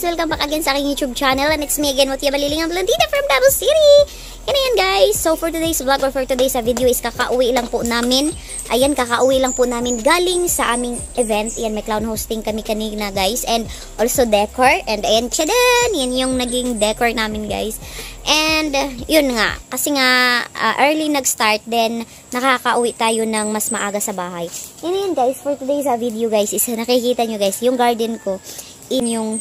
guys, welcome back again sa aking YouTube channel, and it's me again, Mutya Balilingang Blondina from Double City. And ayan guys, so for today's vlog or for today's video is kakauwi lang po namin. Ayan, kakauwi lang po namin galing sa aming event. Ayan, may clown hosting kami kanina guys, and also decor. And ayan, tchadan! Yan yung naging decor namin guys. And yun nga, kasi nga early nag-start, then nakakauwi tayo ng mas maaga sa bahay. And ayan guys, for today's video guys is nakikita nyo guys, yung garden ko in yung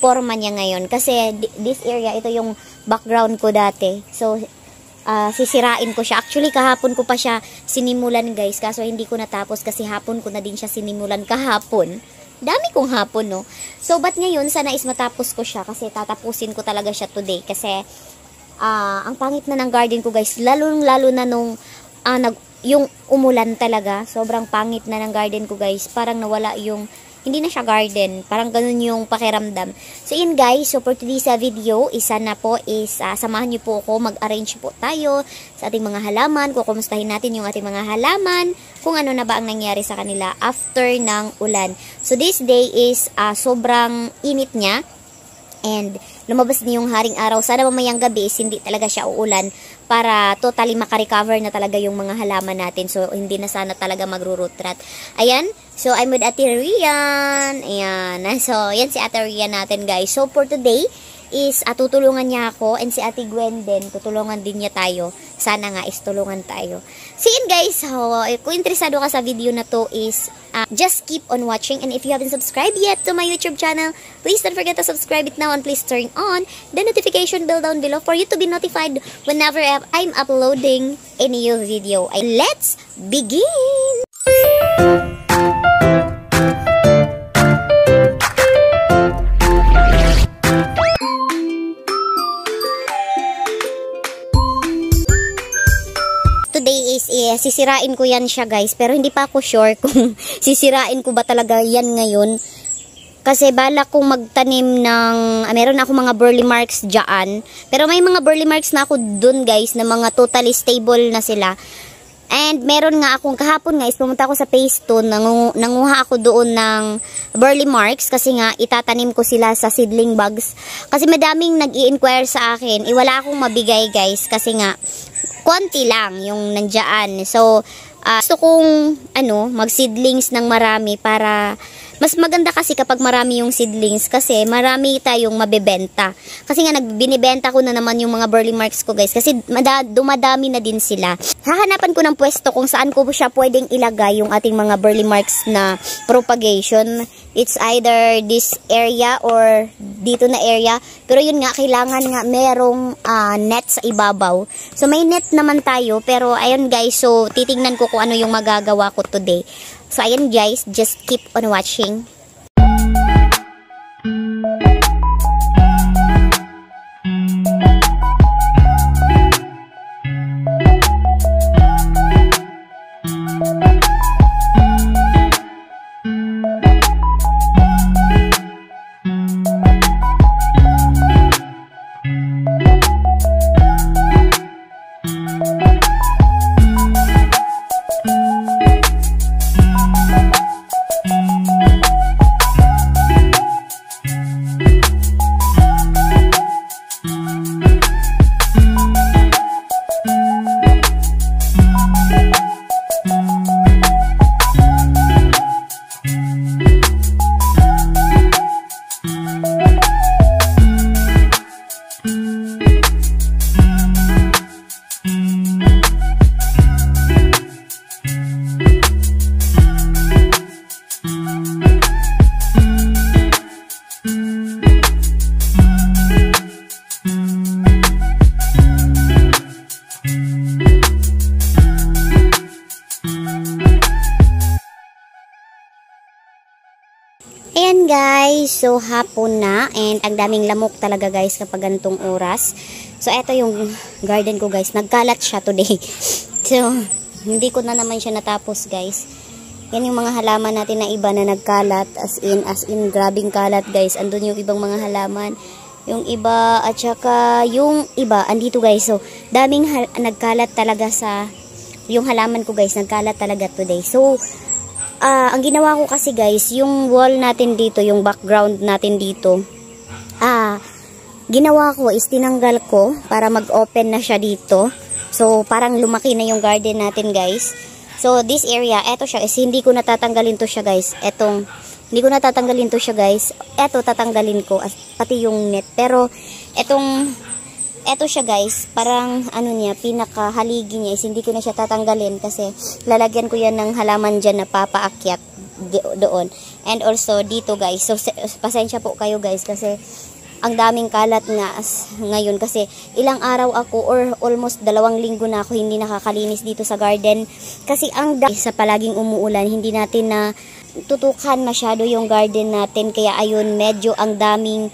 forma niya ngayon kasi this area, ito yung background ko dati, so sisirain ko siya. Actually kahapon ko pa siya sinimulan guys, kaso hindi ko natapos kasi hapon ko na din siya sinimulan kahapon. Dami kong hapon, no? So but ngayon sana is matapos ko siya kasi tatapusin ko talaga siya today kasi ang pangit na ng garden ko guys, lalo na nung yung umulan talaga, sobrang pangit na ng garden ko guys, parang nawala yung, hindi na siya garden. Parang ganun yung pakiramdam. So, yun guys. So, for today's video, isa na po is samahan niyo po ako. Mag-arrange po tayo sa ating mga halaman. Kukumustahin natin yung ating mga halaman. Kung ano na ba ang nangyari sa kanila after ng ulan. So, this day is sobrang init niya. And lumabas din yung haring araw. Sana mamayang gabi is hindi talaga siya uulan para totally makarecover na talaga yung mga halaman natin. So, hindi na sana talaga magro-root rot. Ayan. So, I'm with Ate Rian. Ayan. So, yan si Ate Rian natin guys. So, for today is tutulungan niya ako, and si Ate Gwen din, tutulungan din niya tayo. Sana nga is tulungan tayo. So, yun guys. So, kung interesado ka sa video na to is just keep on watching, and if you haven't subscribed yet to my YouTube channel, please don't forget to subscribe it now, and please turn on the notification bell down below for you to be notified whenever I'm uploading a new video. And let's begin! Sisirain ko yan siya guys, pero hindi pa ako sure kung sisirain ko ba talaga yan ngayon kasi bala kong magtanim ng meron ako mga burly marks dyan, pero may mga burly marks na ako dun guys na mga totally stable na sila. And meron nga akong kahapon guys, pumunta ako sa Place 2, nanguha ako doon ng burly marks kasi nga itatanim ko sila sa seedling bags. Kasi madaming nag-i-inquire sa akin, wala akong mabigay guys kasi nga konti lang yung nandiyan. So gusto kong mag-seedlings ng marami para mas maganda kasi kapag marami yung seedlings kasi marami tayong mabebenta. Kasi nga binibenta ko na naman yung mga burly marks ko guys kasi dumadami na din sila. Hahanapan ko ng pwesto kung saan ko siya pwedeng ilagay yung ating mga burly marks na propagation. It's either this area or dito na area. Pero yun nga, kailangan nga merong net sa ibabaw. So may net naman tayo pero ayun guys, so titingnan ko kung ano yung magagawa ko today. So ayun guys, just keep on watching. Ayan guys, so hapon na, and ang daming lamok talaga guys kapag ganitong oras. So eto yung garden ko guys, nagkalat siya today. So hindi ko na naman siya natapos guys. Yan yung mga halaman natin na iba na nagkalat, as in grabing kalat guys. Andun yung ibang mga halaman, yung iba at saka yung iba andito guys. So daming nagkalat talaga sa yung halaman ko guys, nagkalat talaga today. So ang ginawa ko kasi guys, yung wall natin dito, yung background natin dito, ginawa ko is tinanggal ko para mag-open na siya dito. So, parang lumaki na yung garden natin, guys. So, this area, eto siya. Is hindi ko natatanggalin to siya, guys. Etong, hindi ko natatanggalin to siya, guys. Eto, tatanggalin ko. Pati yung net. Pero, etong, eto siya, guys. Parang, ano niya, pinakahaligi niya is hindi ko na siya tatanggalin kasi lalagyan ko yan ng halaman dyan na papaakyat doon. And also, dito, guys. So, pasensya po kayo, guys, kasi ang daming kalat nga ngayon kasi ilang araw ako or almost 2 linggo na ako hindi nakakalinis dito sa garden kasi ang dami sa palaging umuulan, hindi natin na tutukan masyado yung garden natin, kaya ayun medyo ang daming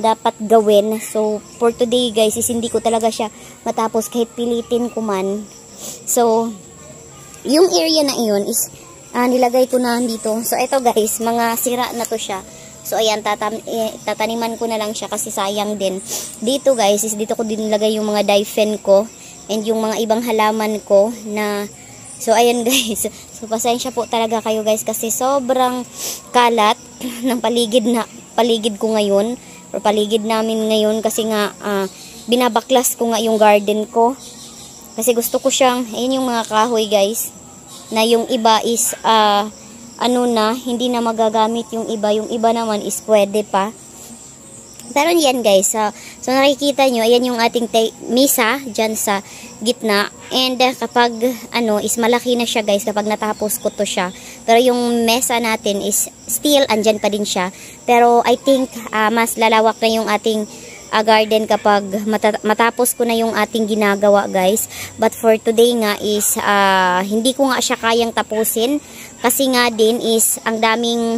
dapat gawin. So for today, guys, is hindi ko talaga siya matapos kahit pilitin ko man. So yung area na iyon is nilagay ko na dito. So ito, guys, mga sira na to siya. So, ayan, tataniman ko na lang siya kasi sayang din. Dito, guys, is dito ko dinilagay yung mga difen ko and yung mga ibang halaman ko na... So, ayan, guys. So, pasensya po talaga kayo, guys, kasi sobrang kalat ng paligid ko ngayon or paligid namin ngayon kasi nga binabaklas ko nga yung garden ko. Kasi gusto ko siyang... Ayan yung mga kahoy, guys, na yung iba is... ano na, hindi na magagamit yung iba naman is pwede pa. Pero yan, guys, so nakikita nyo, ayan yung ating misa dyan sa gitna, and kapag ano, is malaki na siya, guys, kapag natapos ko to siya. Pero yung mesa natin is still, andyan pa din siya. Pero I think mas lalawak na yung ating garden kapag matapos ko na yung ating ginagawa, guys. But for today nga is hindi ko nga siya kayang tapusin kasi nga din is ang daming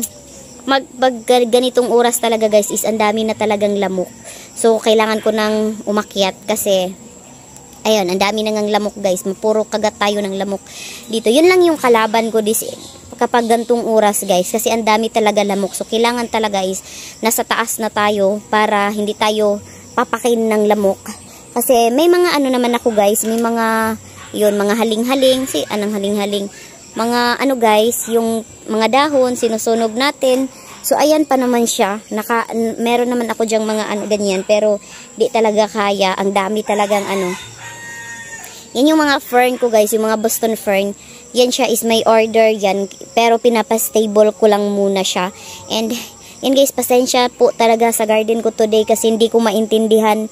ganitong oras talaga, guys, is ang dami na talagang lamok. So kailangan ko nang umakyat kasi ayun, ang dami na ngang lamok, guys. Puro kagat tayo ng lamok dito. Yun lang yung kalaban ko this kapag gantong oras, guys, kasi ang dami talaga lamok. So kailangan talaga is nasa taas na tayo para hindi tayo papakin ng lamok. Kasi may mga ano naman ako, guys, may mga yun, mga haling-haling, mga ano, guys, yung mga dahon sinusunog natin. So ayan pa naman siya. Meron naman ako dyang mga ano ganyan, pero di talaga kaya, ang dami talagang ano. Yan yung mga fern ko, guys, yung mga Boston fern. Yan siya is may order yan, pero pinapastable ko lang muna siya. And yan, guys, pasensya po talaga sa garden ko today kasi hindi ko maintindihan.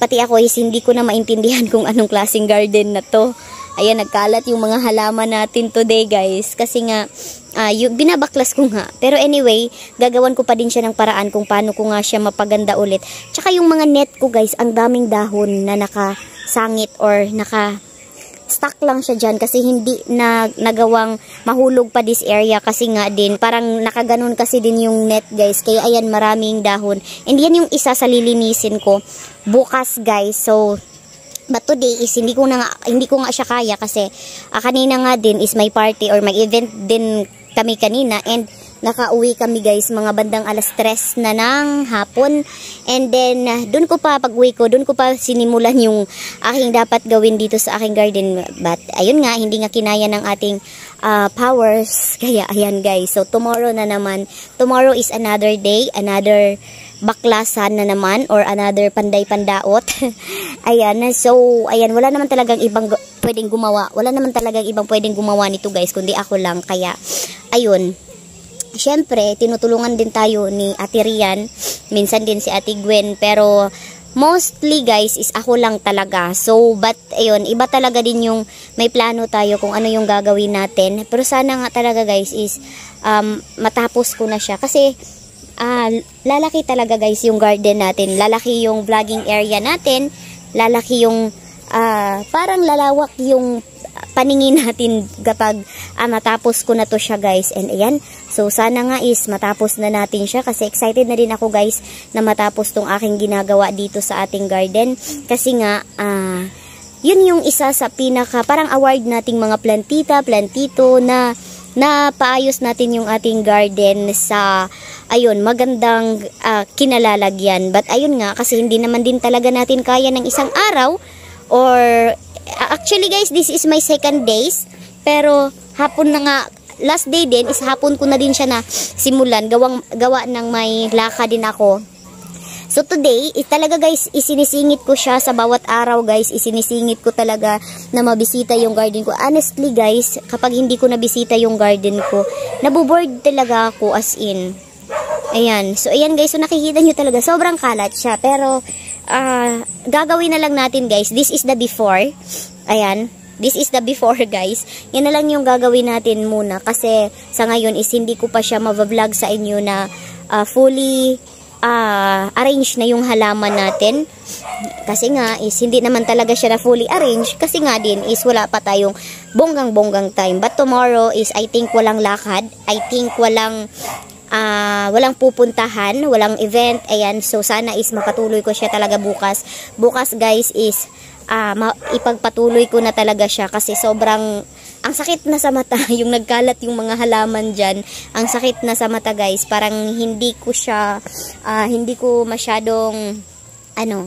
Pati ako is hindi ko na maintindihan kung anong klaseng garden na to. Ayan, nagkalat yung mga halaman natin today, guys. Kasi nga, yung binabaklas ko nga. Pero anyway, gagawan ko pa din siya ng paraan kung paano ko nga siya mapaganda ulit. Tsaka yung mga net ko, guys, ang daming dahon na nakasangit or naka-stuck lang siya dyan kasi hindi na nagawang mahulog pa this area kasi nga din, parang nakaganon kasi din yung net, guys. Kaya ayan, maraming dahon. And yan yung isa sa lilinisin ko bukas, guys. So, but today is hindi ko nga siya kaya kasi kanina nga din is may party or may event din kami kanina, and nakauwi kami, guys, mga bandang alas 3 na ng hapon. And then doon ko pa pag-uwi ko, doon ko pa sinimulan yung aking dapat gawin dito sa aking garden, but ayun nga, hindi nga kinaya ng ating powers, kaya ayan, guys. So tomorrow na naman, tomorrow is another day, another baklasan na naman or another panday-pandaot. Ayan, so ayan, wala naman talagang ibang pwedeng gumawa. Wala naman talagang ibang pwedeng gumawa nito, guys, kundi ako lang. Kaya ayun, syempre tinutulungan din tayo ni Ate Rian, minsan din si Ate Gwen, pero mostly, guys, is ako lang talaga. So, but, ayun, iba talaga din yung may plano tayo kung ano yung gagawin natin. Pero sana nga talaga, guys, is matapos ko na siya. Kasi, lalaki talaga, guys, yung garden natin. Lalaki yung vlogging area natin. Lalaki yung, parang lalawak yung paningin natin kapag matapos ko na to siya, guys. And ayan, so sana nga is matapos na natin siya kasi excited na din ako, guys, na matapos tong aking ginagawa dito sa ating garden. Kasi nga, yun yung isa sa pinaka, parang award nating mga plantita, plantito na napaayos natin yung ating garden sa, ayun, magandang kinalalagyan. But ayun nga, kasi hindi naman din talaga natin kaya ng isang araw or actually, guys, this is my second days, pero hapon na nga, last day din is hapon ko na din siya na simulan. Gawa ng may laka din ako So today, talaga guys, isinisingit ko siya sa bawat araw guys. Isinisingit ko talaga na mabisita yung garden ko. Honestly guys, kapag hindi ko nabisita yung garden ko, nabobored talaga ako as in. Ayan. So ayan guys, so nakikita nyo talaga, sobrang kalat siya. Pero gagawin na lang natin guys. This is the before. Ayan. This is the before guys. Yan na lang yung gagawin natin muna. Kasi sa ngayon is hindi ko pa siya mavablog sa inyo na fully arrange na yung halaman natin. Kasi nga is hindi naman talaga siya na fully arrange. Kasi nga din is wala pa tayong bonggang-bonggang time. But tomorrow is I think walang lakad. I think walang pupuntahan, walang event, ayan, so sana is makatuloy ko siya talaga bukas. Bukas guys is ipagpatuloy ko na talaga siya kasi sobrang, ang sakit na sa mata, yung nagkalat yung mga halaman dyan, ang sakit na sa mata guys, parang hindi ko siya, hindi ko masyadong, ano,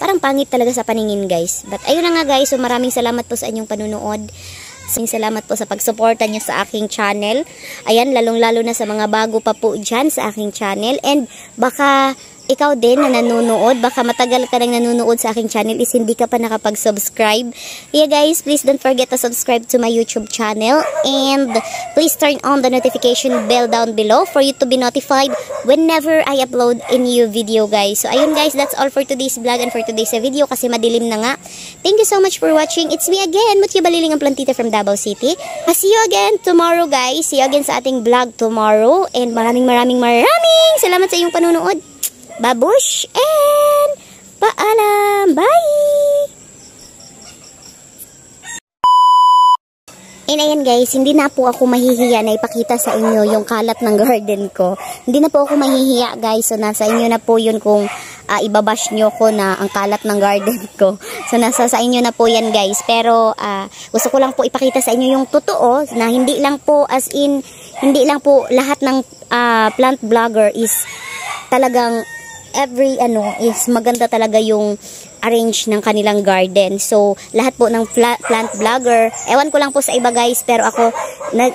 parang pangit talaga sa paningin guys. But ayun na nga guys, so maraming salamat po sa inyong panunood. Salamat po sa pagsuporta niyo sa aking channel. Ayan, lalong-lalo na sa mga bago pa po dyan sa aking channel. And baka ikaw din na nanonood, baka matagal ka nang nanonood sa aking channel is hindi ka pa nakapag-subscribe. Yeah guys, please don't forget to subscribe to my YouTube channel. And please turn on the notification bell down below for you to be notified whenever I upload a new video guys. So ayun guys, that's all for today's vlog and for today's video kasi madilim na nga. Thank you so much for watching. It's me again, Mutya Balilingang Blondina from Davao City. I'll see you again tomorrow guys. See you again sa ating vlog tomorrow. And maraming salamat sa iyong panunood. Babush and paalam. Bye! And ayan guys, hindi na po ako mahihiya na ipakita sa inyo yung kalat ng garden ko. Hindi na po ako mahihiya guys. So nasa inyo na po yun kung ibabash nyo ko na ang kalat ng garden ko. So nasa sa inyo na po yan guys. Pero gusto ko lang po ipakita sa inyo yung totoo na hindi lang po as in, hindi lang po lahat ng plant vlogger is talagang every ano is maganda talaga yung arrange ng kanilang garden. So, lahat po ng plant vlogger, ewan ko lang po sa iba guys, pero ako,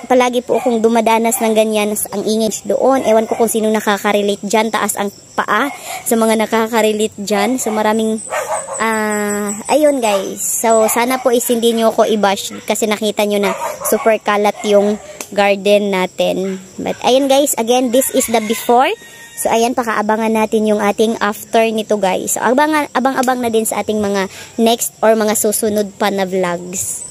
palagi po akong dumadanas ng ganyan, ang ingage doon, ewan ko kung sino nakaka-relate dyan, taas ang paa sa mga nakaka-relate dyan. So, maraming, ayun guys. So, sana po is hindi nyo ako i-bash kasi nakita nyo na super kalat yung garden natin. But, ayun guys, again, this is the before. So, ayan, pakaabangan natin yung ating after nito, guys. So, abang-abang na din sa ating mga next or mga susunod pa na vlogs.